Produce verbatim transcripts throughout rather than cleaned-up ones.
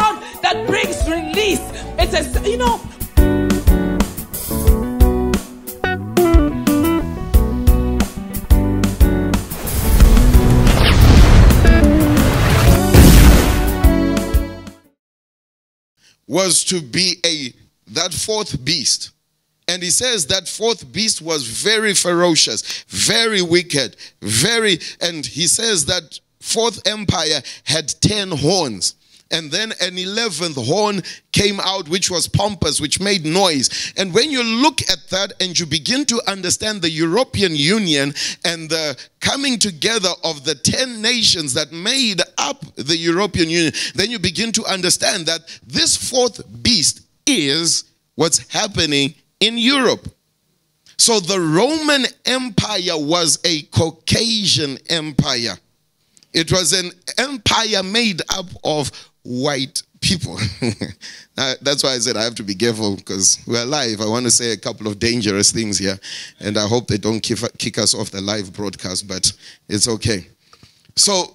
sound that brings release. It's a, you know. Was to be a that fourth beast. And he says that fourth beast was very ferocious, very wicked, very, and he says that fourth empire had ten horns. And then an eleventh horn came out, which was pompous, which made noise. And when you look at that and you begin to understand the European Union and the coming together of the ten nations that made up the European Union, then you begin to understand that this fourth beast is what's happening in Europe. So the Roman Empire was a Caucasian empire. It was an empire made up of white people. uh, that's why I said I have to be careful, because we're live. I want to say a couple of dangerous things here, and I hope they don't kick us off the live broadcast, but it's okay. So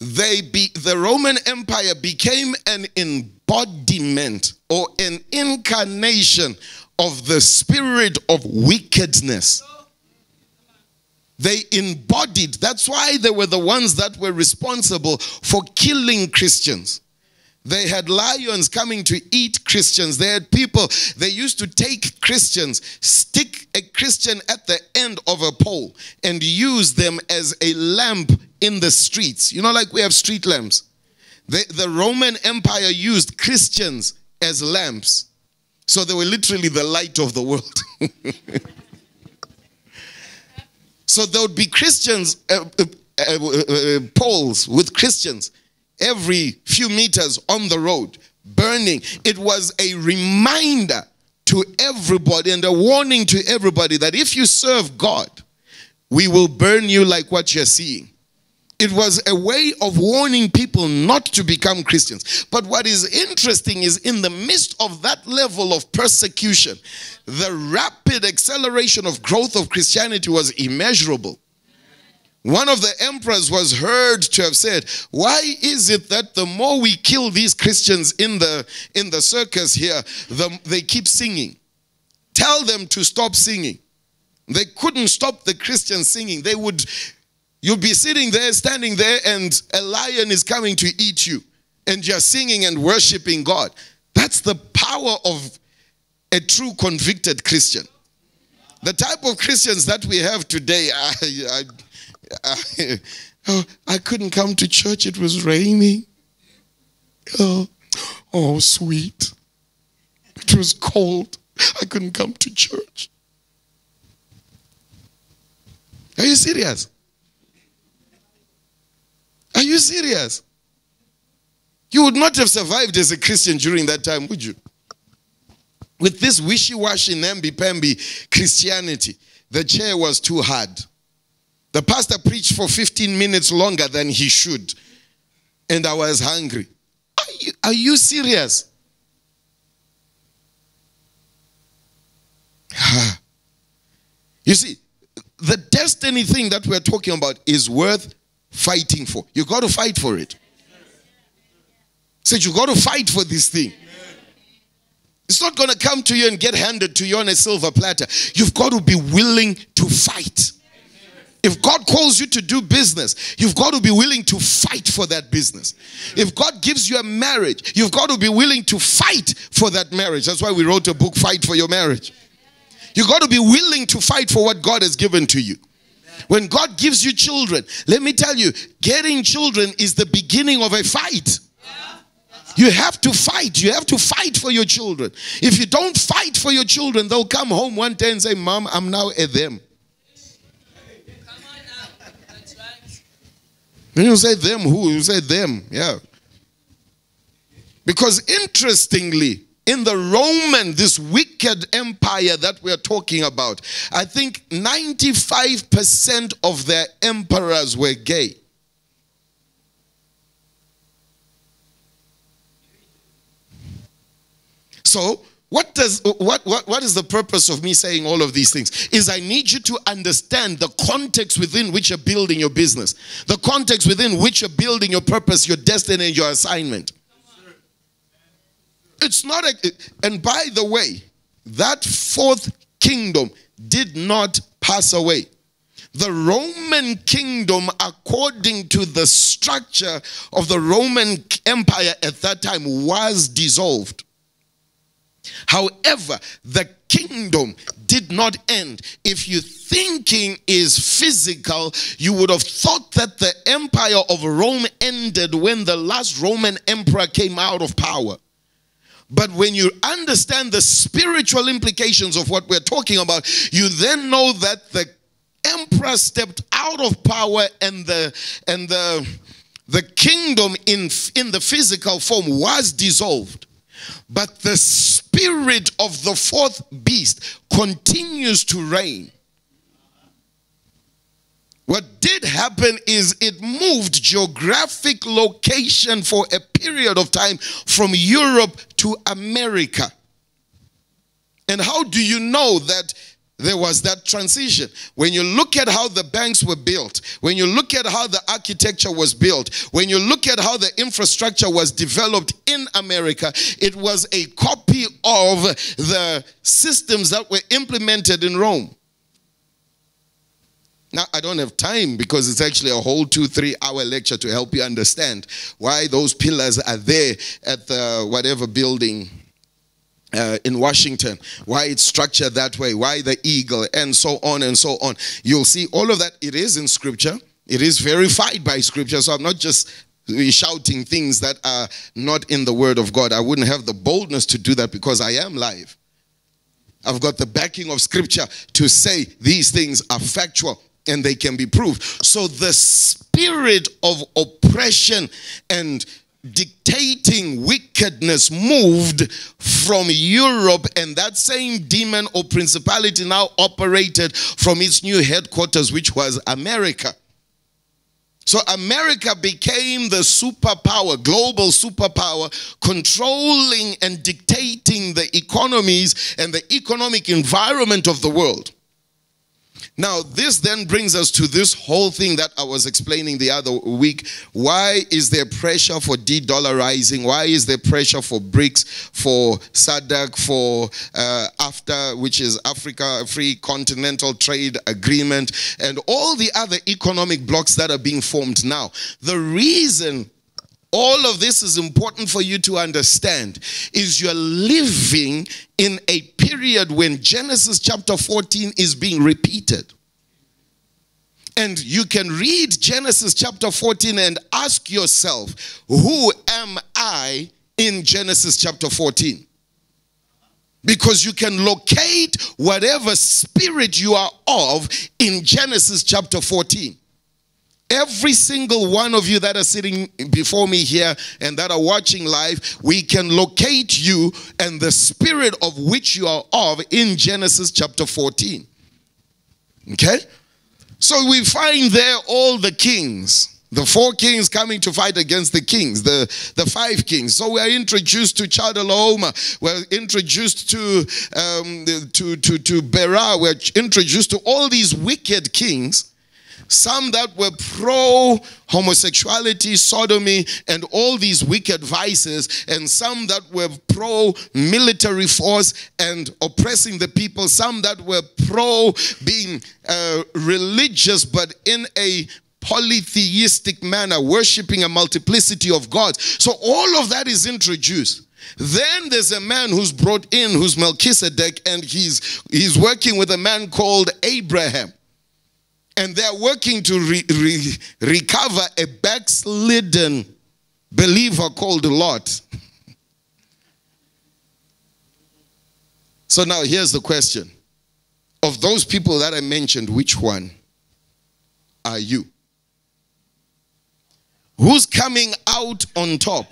they be, the Roman Empire became an embodiment or an incarnation of the spirit of wickedness. They embodied. That's why they were the ones that were responsible for killing Christians. They had lions coming to eat Christians. They had people. They used to take Christians, stick a Christian at the end of a pole, and use them as a lamp in the streets. You know, like we have street lamps. The, the Roman Empire used Christians as lamps. So they were literally the light of the world. So there would be Christians, uh, uh, uh, uh, poles with Christians every few meters on the road, burning. It was a reminder to everybody and a warning to everybody that if you serve God, we will burn you like what you're seeing. It was a way of warning people not to become Christians. But what is interesting is in the midst of that level of persecution, the rapid acceleration of growth of Christianity was immeasurable. One of the emperors was heard to have said, why is it that the more we kill these Christians in the, in the circus here, the, they keep singing? Tell them to stop singing. They couldn't stop the Christians singing. They would... You'll be sitting there, standing there, and a lion is coming to eat you. And you're singing and worshiping God. That's the power of a true convicted Christian. The type of Christians that we have today, I, I, I, oh, I couldn't come to church, it was raining. Oh, oh, sweet. It was cold. I couldn't come to church. Are you serious? Are you serious? You would not have survived as a Christian during that time, would you? With this wishy-washy, namby-pamby Christianity, the chair was too hard. The pastor preached for fifteen minutes longer than he should. And I was hungry. Are you, are you serious? You see, the destiny thing that we're talking about is worth fighting for. You got to fight for it. Said so you got to fight for this thing. It's not going to come to you and get handed to you on a silver platter. You've got to be willing to fight. If God calls you to do business, you've got to be willing to fight for that business. If God gives you a marriage, you've got to be willing to fight for that marriage. That's why we wrote a book, Fight for Your Marriage. You've got to be willing to fight for what God has given to you. When God gives you children, let me tell you, getting children is the beginning of a fight. You have to fight. You have to fight for your children. If you don't fight for your children, they'll come home one day and say, Mom, I'm now a them. Come on now. That's right. Then you say them who? You say them. Yeah. Because interestingly, in the Roman, this wicked empire that we are talking about, I think ninety-five percent of their emperors were gay. So What does what, what what is the purpose of me saying all of these things? Is I need you to understand the context within which you're building your business, the context within which you're building your purpose, your destiny, and your assignment. It's not a, and by the way, that fourth kingdom did not pass away. The Roman kingdom, according to the structure of the Roman Empire at that time, was dissolved. However, the kingdom did not end. If your thinking is physical, you would have thought that the empire of Rome ended when the last Roman emperor came out of power. But when you understand the spiritual implications of what we're talking about, you then know that the emperor stepped out of power, and the and the the kingdom in in the physical form was dissolved, but the spirit of the fourth beast continues to reign. What did happen is it moved geographic location for a period of time from Europe to America. And how do you know that there was that transition? When you look at how the banks were built, when you look at how the architecture was built, when you look at how the infrastructure was developed in America, it was a copy of the systems that were implemented in Rome. Now, I don't have time, because it's actually a whole two, three hour lecture to help you understand why those pillars are there at the whatever building Uh, in Washington, why it's structured that way, why the eagle, and so on and so on. You'll see all of that. It is in Scripture. It is verified by Scripture. So I'm not just shouting things that are not in the Word of God. I wouldn't have the boldness to do that, because I am live. I've got the backing of Scripture to say these things are factual and they can be proved. So the spirit of oppression and dictating wickedness moved from Europe, and that same demon or principality now operated from its new headquarters, which was America. So America became the superpower, global superpower, controlling and dictating the economies and the economic environment of the world. Now, this then brings us to this whole thing that I was explaining the other week. Why is there pressure for de-dollarizing? Why is there pressure for BRICS, for SADC, for uh, AFTA, which is Africa Free Continental Trade Agreement, and all the other economic blocks that are being formed now? The reason all of this is important for you to understand is you're living in a period when Genesis chapter fourteen is being repeated. And you can read Genesis chapter fourteen and ask yourself, who am I in Genesis chapter fourteen? Because you can locate whatever spirit you are of in Genesis chapter fourteen. Every single one of you that are sitting before me here and that are watching live, we can locate you and the spirit of which you are of in Genesis chapter fourteen. Okay? So we find there all the kings, the four kings coming to fight against the kings, the, the five kings. So we are introduced to Chedorlaomer, we're introduced to, um, to, to, to Berah, we're introduced to all these wicked kings. Some that were pro-homosexuality, sodomy, and all these wicked vices, and some that were pro-military force and oppressing the people, some that were pro-being uh, religious but in a polytheistic manner, worshipping a multiplicity of gods. So all of that is introduced. Then there's a man who's brought in, who's Melchizedek, and he's, he's working with a man called Abraham. And they're working to re, re, recover a backslidden believer called Lot. So now here's the question. Of those people that I mentioned, which one are you? Who's coming out on top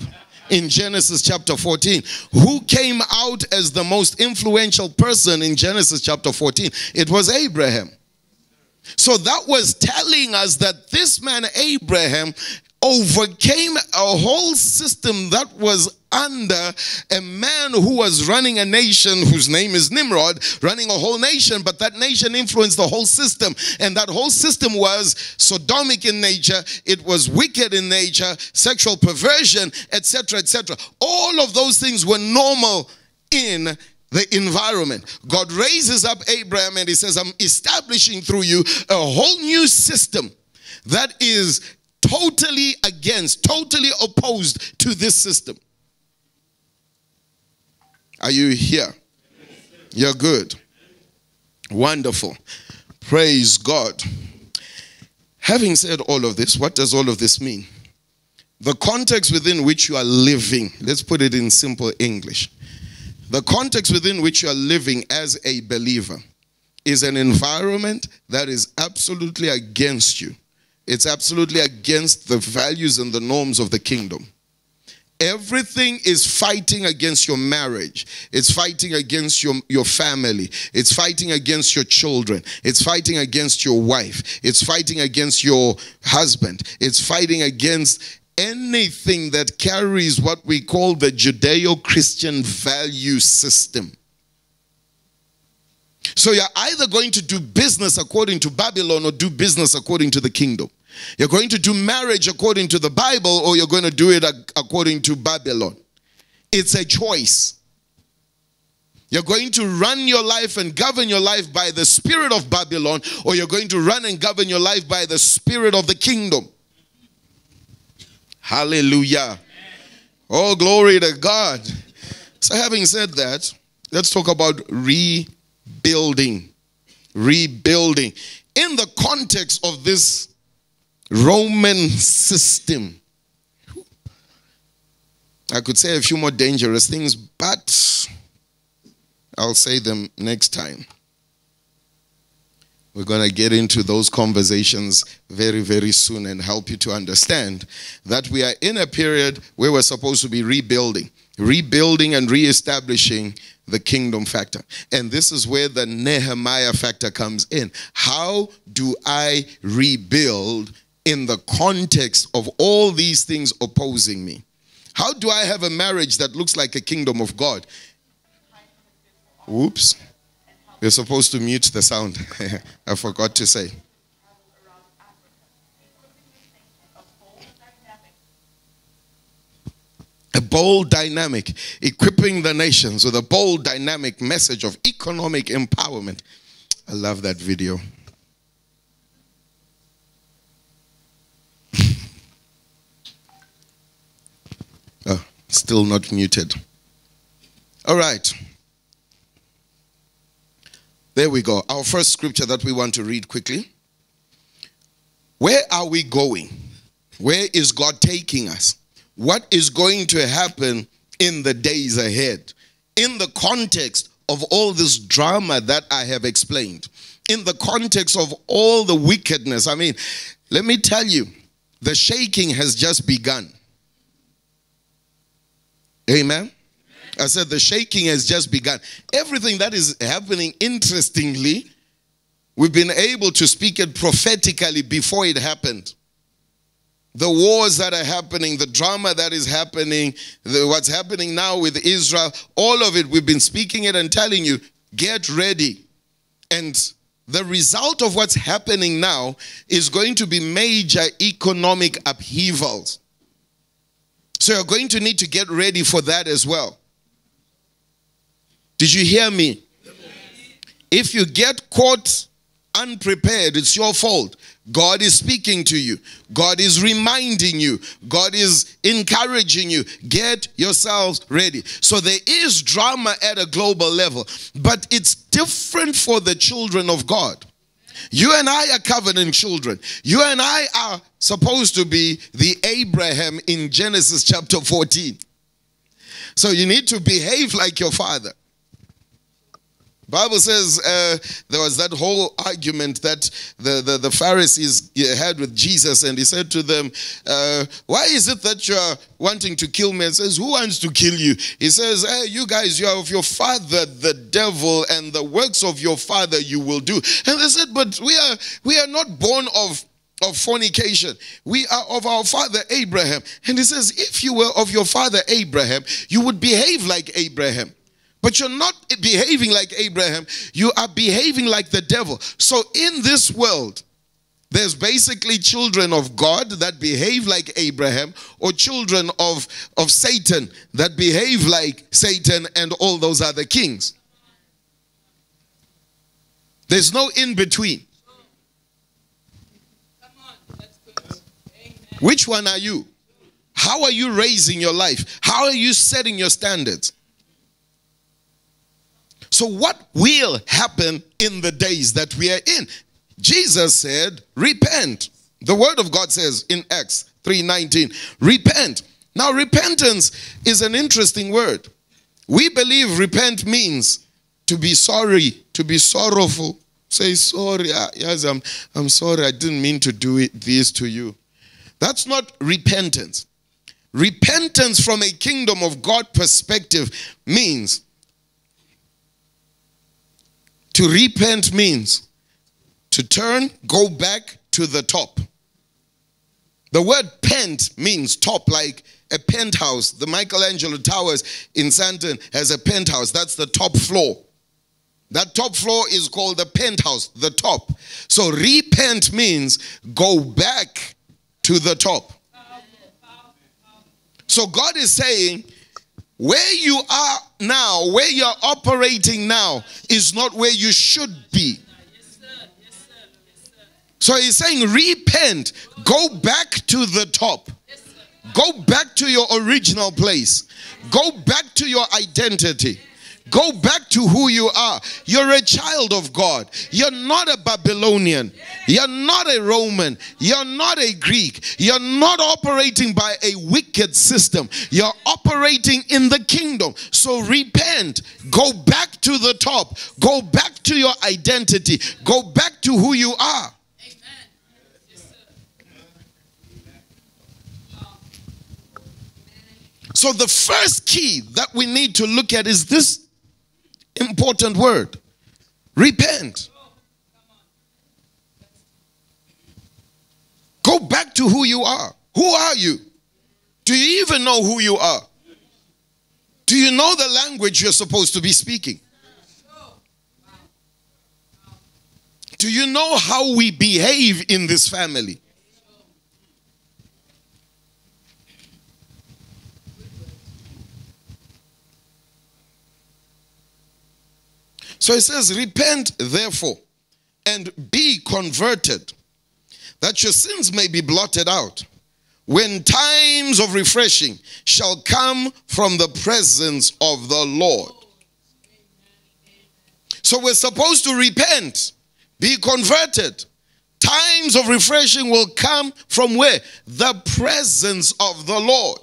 in Genesis chapter fourteen? Who came out as the most influential person in Genesis chapter fourteen? It was Abraham. So that was telling us that this man Abraham overcame a whole system that was under a man who was running a nation whose name is Nimrod, running a whole nation, but that nation influenced the whole system, and that whole system was sodomic in nature, it was wicked in nature, sexual perversion, etc., et cetera. All of those things were normal in the environment. God raises up Abraham and he says, I'm establishing through you a whole new system that is totally against, totally opposed to this system. Are you here? You're good. Wonderful. Praise God. Having said all of this, what does all of this mean? The context within which you are living, let's put it in simple English. The context within which you are living as a believer is an environment that is absolutely against you. It's absolutely against the values and the norms of the kingdom. Everything is fighting against your marriage. It's fighting against your, your family. It's fighting against your children. It's fighting against your wife. It's fighting against your husband. It's fighting against anything that carries what we call the Judeo-Christian value system. So you're either going to do business according to Babylon or do business according to the kingdom. You're going to do marriage according to the Bible, or you're going to do it according to Babylon. It's a choice. You're going to run your life and govern your life by the spirit of Babylon, or you're going to run and govern your life by the spirit of the kingdom. Hallelujah. Oh, glory to God. So having said that, let's talk about rebuilding. Rebuilding. In the context of this Roman system, I could say a few more dangerous things, but I'll say them next time. We're going to get into those conversations very, very soon and help you to understand that we are in a period where we're supposed to be rebuilding, rebuilding and reestablishing the kingdom factor. And this is where the Nehemiah factor comes in. How do I rebuild in the context of all these things opposing me? How do I have a marriage that looks like a kingdom of God? Whoops. You're supposed to mute the sound. I forgot to say. A bold dynamic, equipping the nations with a bold dynamic message of economic empowerment. I love that video. Oh, still not muted. All right. There we go. Our first scripture that we want to read quickly. Where are we going? Where is God taking us? What is going to happen in the days ahead? In the context of all this drama that I have explained. In the context of all the wickedness. I mean, let me tell you, the shaking has just begun. Amen? I said the shaking has just begun. Everything that is happening, interestingly, we've been able to speak it prophetically before it happened. The wars that are happening, the drama that is happening, the, what's happening now with Israel, all of it, we've been speaking it and telling you, get ready. And the result of what's happening now is going to be major economic upheavals. So you're going to need to get ready for that as well. Did you hear me? Yes. If you get caught unprepared, it's your fault. God is speaking to you. God is reminding you. God is encouraging you. Get yourselves ready. So there is drama at a global level, but it's different for the children of God. You and I are covenant children. You and I are supposed to be the Abraham in Genesis chapter fourteen. So you need to behave like your father. Bible says uh, there was that whole argument that the, the, the Pharisees had with Jesus, and he said to them, uh, why is it that you are wanting to kill me? And says, who wants to kill you? He says, hey, you guys, you are of your father, the devil, and the works of your father you will do. And they said, but we are, we are not born of of fornication. We are of our father Abraham. And he says, if you were of your father Abraham, you would behave like Abraham. But you're not behaving like Abraham. You are behaving like the devil. So in this world, there's basically children of God that behave like Abraham, or children of, of Satan that behave like Satan and all those other kings. There's no in-between. Which one are you? How are you raising your life? How are you setting your standards? So what will happen in the days that we are in? Jesus said, repent. The word of God says in Acts three nineteen, repent. Now repentance is an interesting word. We believe repent means to be sorry, to be sorrowful. Say, sorry, yes, I'm, I'm sorry, I didn't mean to do it, this to you. That's not repentance. Repentance from a kingdom of God perspective means, to repent means to turn, go back to the top. The word pent means top, like a penthouse. The Michelangelo Towers in Sandton has a penthouse. That's the top floor. That top floor is called the penthouse, the top. So repent means go back to the top. So God is saying, where you are now, where you're operating now, is not where you should be. So he's saying, repent, go back to the top. Go back to your original place. Go back to your identity. Go back to who you are. You're a child of God. You're not a Babylonian. You're not a Roman. You're not a Greek. You're not operating by a wicked system. You're operating in the kingdom. So repent. Go back to the top. Go back to your identity. Go back to who you are. So the first key that we need to look at is this important word, repent. Go back to who you are. Who are you? Do you even know who you are? Do you know the language you're supposed to be speaking? Do you know how we behave in this family? So it says, repent therefore and be converted, that your sins may be blotted out, when times of refreshing shall come from the presence of the Lord. So we're supposed to repent, be converted. Times of refreshing will come from where? The presence of the Lord.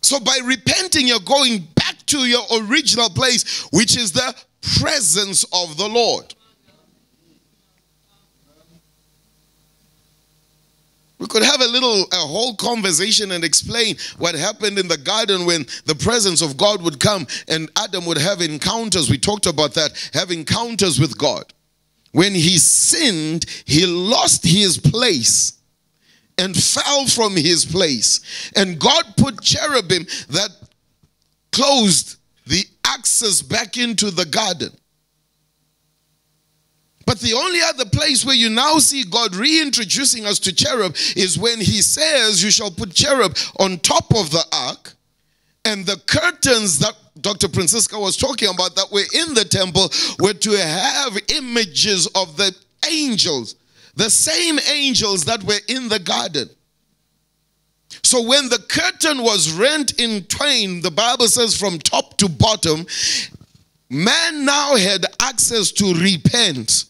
So by repenting, you're going back to your original place, which is the presence of the Lord. We could have a little, a whole conversation and explain what happened in the garden when the presence of God would come and Adam would have encounters. We talked about that, have encounters with God. When he sinned, he lost his place and fell from his place. And God put cherubim that closed the access back into the garden. But the only other place where you now see God reintroducing us to cherub is when he says you shall put cherub on top of the ark, and the curtains that Doctor Francisca was talking about that were in the temple were to have images of the angels, the same angels that were in the garden. So when the curtain was rent in twain, the Bible says from top to bottom, man now had access to repent,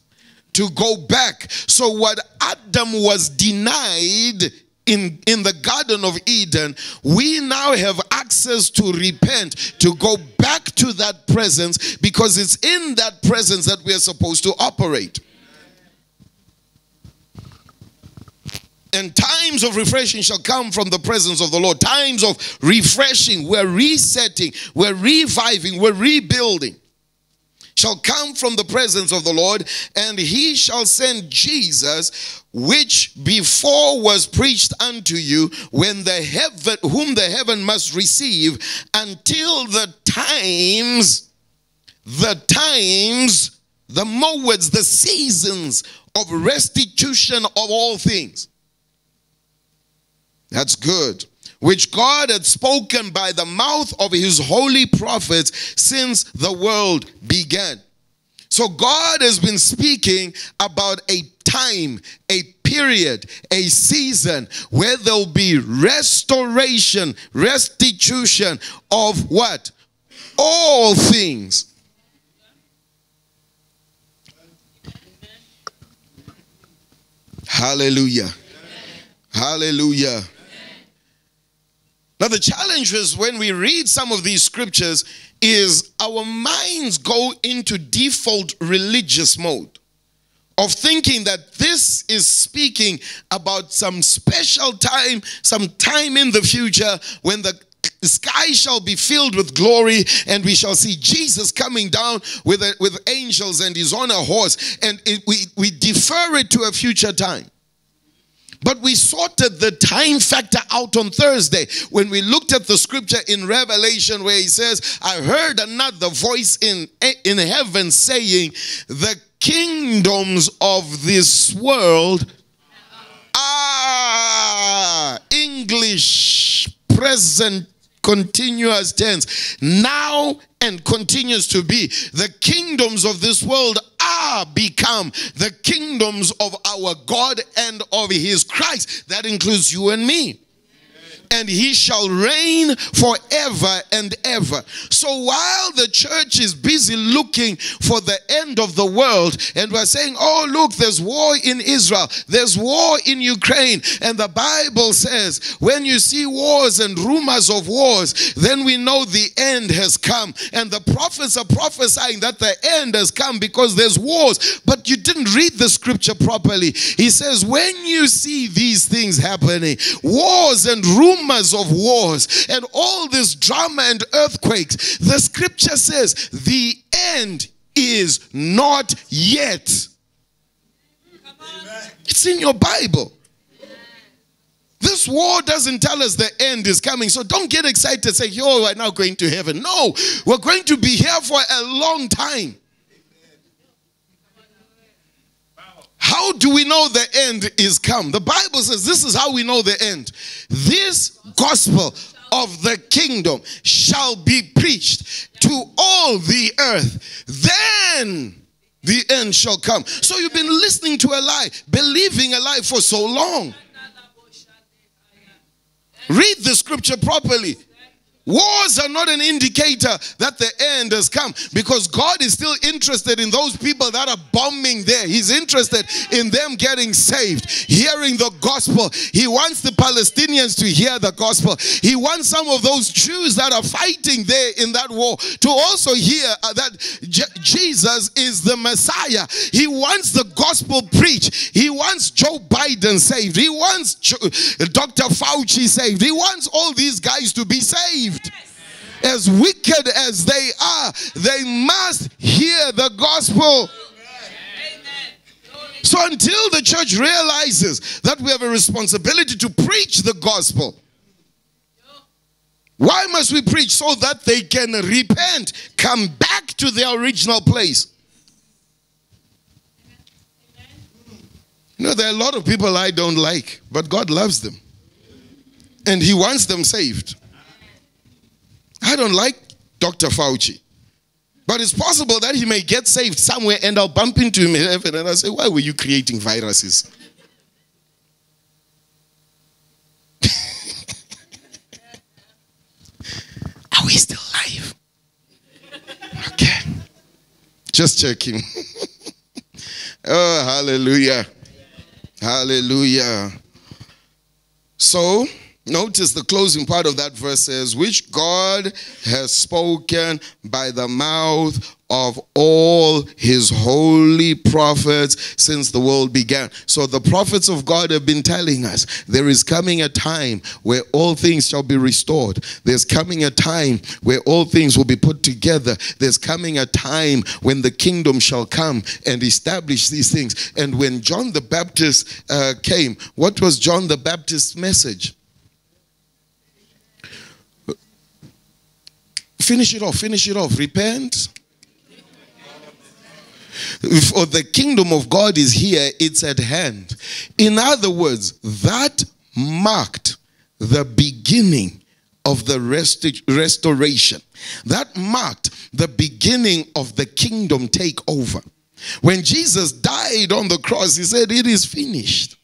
to go back. So what Adam was denied in, in the Garden of Eden, we now have access to repent, to go back to that presence, because it's in that presence that we are supposed to operate. And times of refreshing shall come from the presence of the Lord. Times of refreshing. We're resetting. We're reviving. We're rebuilding. shall come from the presence of the Lord, and he shall send Jesus, which before was preached unto you, when the heaven, whom the heaven must receive until the times, the times, the more words, the seasons of restitution of all things. That's good. Which God had spoken by the mouth of his holy prophets since the world began. So God has been speaking about a time, a period, a season where there will be restoration, restitution of what? All things. Hallelujah. Hallelujah. Now the challenge is when we read some of these scriptures is our minds go into default religious mode of thinking that this is speaking about some special time, some time in the future when the sky shall be filled with glory and we shall see Jesus coming down with, a, with angels and he's on a horse, and it, we, we defer it to a future time. But we sorted the time factor out on Thursday when we looked at the scripture in Revelation where he says, I heard another voice in, in heaven saying, the kingdoms of this world are, English, present, continuous tense, now and continues to be. The kingdoms of this world are become the kingdoms of our God and of his Christ. That includes you and me. And he shall reign forever and ever. So while the church is busy looking for the end of the world, and we're saying, oh, look, there's war in Israel, there's war in Ukraine, and the Bible says, when you see wars and rumors of wars, then we know the end has come. And the prophets are prophesying that the end has come because there's wars. But you didn't read the scripture properly. He says, when you see these things happening, wars and rumors of wars and all this drama and earthquakes, the scripture says the end is not yet. It's in your Bible. This war doesn't tell us the end is coming. So don't get excited, say, yo, we're now going to heaven. No, we're going to be here for a long time. How do we know the end is come? The Bible says this is how we know the end. This gospel of the kingdom shall be preached to all the earth. Then the end shall come. So you've been listening to a lie, believing a lie for so long. Read the scripture properly. Wars are not an indicator that the end has come, because God is still interested in those people that are bombing there. He's interested in them getting saved, hearing the gospel. He wants the Palestinians to hear the gospel. He wants some of those Jews that are fighting there in that war to also hear that Jesus is the Messiah. He wants the gospel preached. He wants Joe Biden saved. He wants Doctor Fauci saved. He wants all these guys to be saved. As wicked as they are, they must hear the gospel. Amen. So until the church realizes that we have a responsibility to preach the gospel. Why must we preach? So that they can repent, come back to their original place. You know, there are a lot of people I don't like, but God loves them and he wants them saved. I don't like Doctor Fauci, but it's possible that he may get saved somewhere and I'll bump into him in heaven and I'll say, why were you creating viruses? Are we still alive? Okay. Just checking. Oh, hallelujah. Hallelujah. So Notice the closing part of that verse says, which God has spoken by the mouth of all his holy prophets since the world began. So the prophets of God have been telling us there is coming a time where all things shall be restored. There's coming a time where all things will be put together. There's coming a time when the kingdom shall come and establish these things. And when John the Baptist uh, came, what was John the Baptist's message? Finish it off, finish it off. Repent. For the kingdom of God is here, it's at hand. In other words, that marked the beginning of the rest restoration. That marked the beginning of the kingdom takeover. When Jesus died on the cross, he said, it is finished.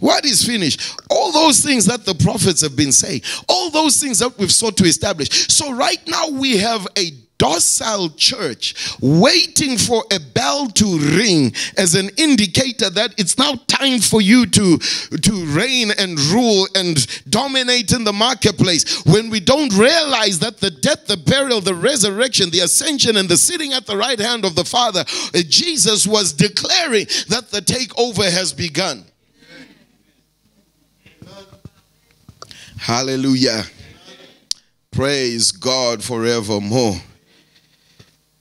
What is finished? All those things that the prophets have been saying. All those things that we've sought to establish. So right now we have a docile church waiting for a bell to ring as an indicator that it's now time for you to, to reign and rule and dominate in the marketplace. When we don't realize that the death, the burial, the resurrection, the ascension, and the sitting at the right hand of the Father, Jesus was declaring that the takeover has begun. Hallelujah. Praise God forevermore.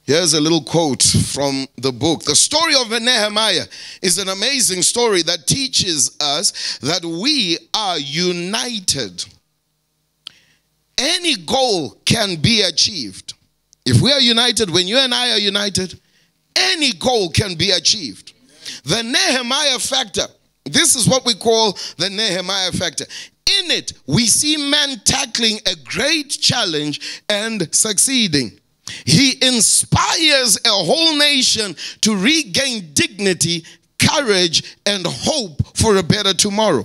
Here's a little quote from the book. The story of Nehemiah is an amazing story that teaches us that we are united. Any goal can be achieved. If we are united, when you and I are united, any goal can be achieved. The Nehemiah factor, this is what we call the Nehemiah factor. In it, we see man tackling a great challenge and succeeding. He inspires a whole nation to regain dignity, courage, and hope for a better tomorrow.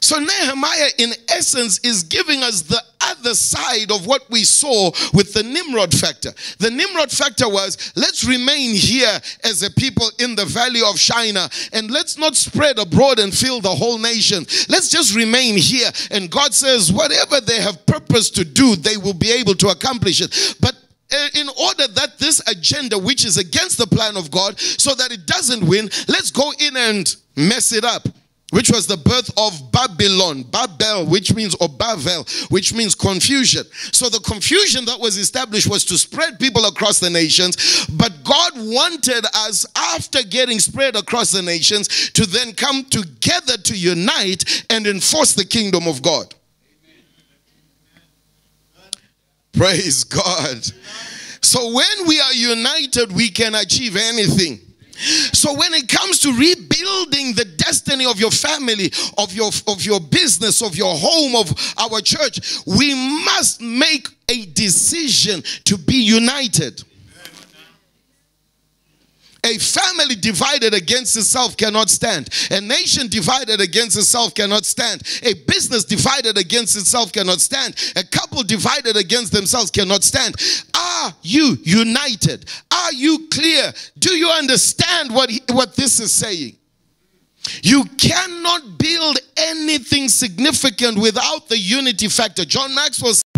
So Nehemiah, in essence, is giving us the other side of what we saw with the Nimrod factor. The Nimrod factor was, let's remain here as a people in the valley of Shinar, and let's not spread abroad and fill the whole nation. Let's just remain here. And God says, whatever they have purposed to do, they will be able to accomplish it. But in order that this agenda, which is against the plan of God, so that it doesn't win, let's go in and mess it up. Which was the birth of Babylon, Babel, which means, or Bavel, which means confusion. So the confusion that was established was to spread people across the nations, but God wanted us, after getting spread across the nations, to then come together to unite and enforce the kingdom of God. Amen. Praise God. So when we are united, we can achieve anything. So when it comes to rebuilding the destiny of your family, of your, of your business, of your home, of our church, we must make a decision to be united. A family divided against itself cannot stand. A nation divided against itself cannot stand. A business divided against itself cannot stand. A couple divided against themselves cannot stand. Are you united? Are you clear? Do you understand what, he, what this is saying? You cannot build anything significant without the unity factor. John Maxwell said,